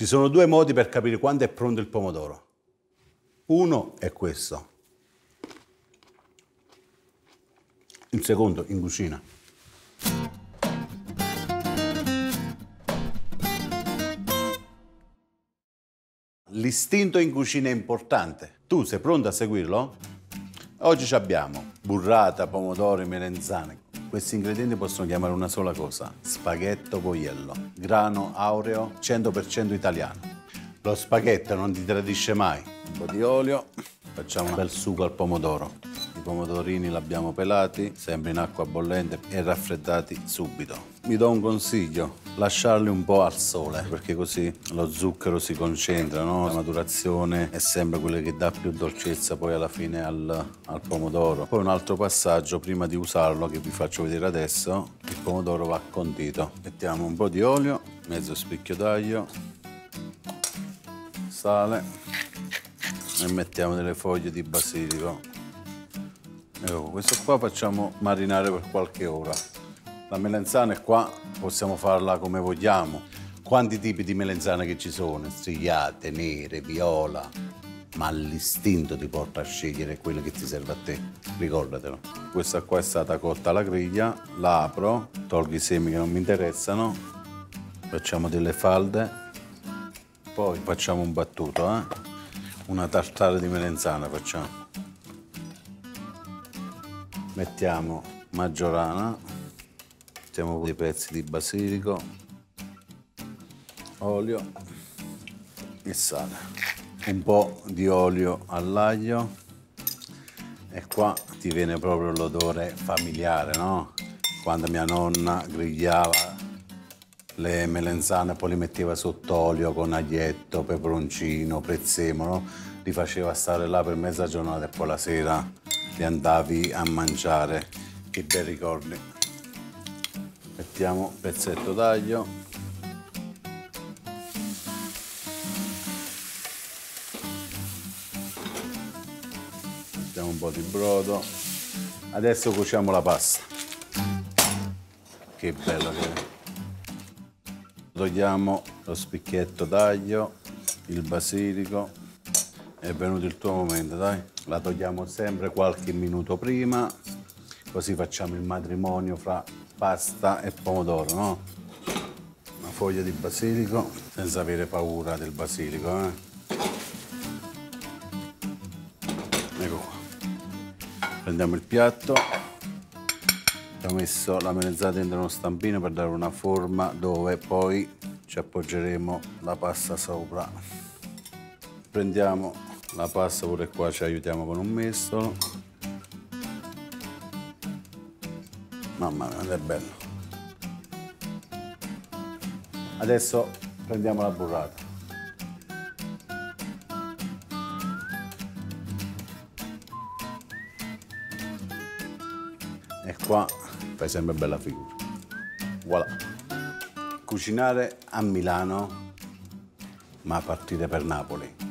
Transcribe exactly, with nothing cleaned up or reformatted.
Ci sono due modi per capire quando è pronto il pomodoro. Uno è questo. Il secondo, in cucina. L'istinto in cucina è importante. Tu sei pronto a seguirlo? Oggi ci abbiamo burrata, pomodori, melenzane. Questi ingredienti possono chiamare una sola cosa: spaghetto Voiello, grano aureo cento per cento italiano. Lo spaghetto non ti tradisce mai. Un po' di olio, facciamo un bel sugo al pomodoro. I pomodorini l'abbiamo pelati, sempre in acqua bollente e raffreddati subito. Vi do un consiglio: lasciarli un po' al sole, perché così lo zucchero si concentra, no? La maturazione è sempre quella che dà più dolcezza poi alla fine al, al pomodoro. Poi un altro passaggio prima di usarlo che vi faccio vedere adesso: il pomodoro va condito. Mettiamo un po' di olio, mezzo spicchio d'aglio, sale e mettiamo delle foglie di basilico. Ecco, questo qua facciamo marinare per qualche ora. La melenzana è qua, possiamo farla come vogliamo. Quanti tipi di melenzane che ci sono? Strigliate, nere, viola. Ma l'istinto ti porta a scegliere quello che ti serve a te, ricordatelo. Questa qua è stata cotta alla griglia, la apro, tolgo i semi che non mi interessano, facciamo delle falde, poi facciamo un battuto, eh? Una tartare di melenzana facciamo. Mettiamo maggiorana, mettiamo dei pezzi di basilico, olio e sale. Un po' di olio all'aglio e qua ti viene proprio l'odore familiare, no? Quando mia nonna grigliava le melenzane poi le metteva sott'olio con aglietto, peperoncino, prezzemolo, li faceva stare là per mezza giornata e poi la sera li andavi a mangiare. Che bei ricordi. Mettiamo un pezzetto d'aglio. Mettiamo un po' di brodo. Adesso cuociamo la pasta. Che bella che è. Togliamo lo spicchietto d'aglio, il basilico. È venuto il tuo momento, dai. La togliamo sempre qualche minuto prima, così facciamo il matrimonio fra pasta e pomodoro, no? Una foglia di basilico, senza avere paura del basilico, eh? Ecco qua. Prendiamo il piatto. Ho messo la melenzana dentro uno stampino per dare una forma dove poi ci appoggeremo la pasta sopra. Prendiamo la pasta, pure qua ci aiutiamo con un mestolo. Mamma mia, che bello. Adesso prendiamo la burrata. E qua fai sempre bella figura. Voilà. Cucinare a Milano, ma partire per Napoli.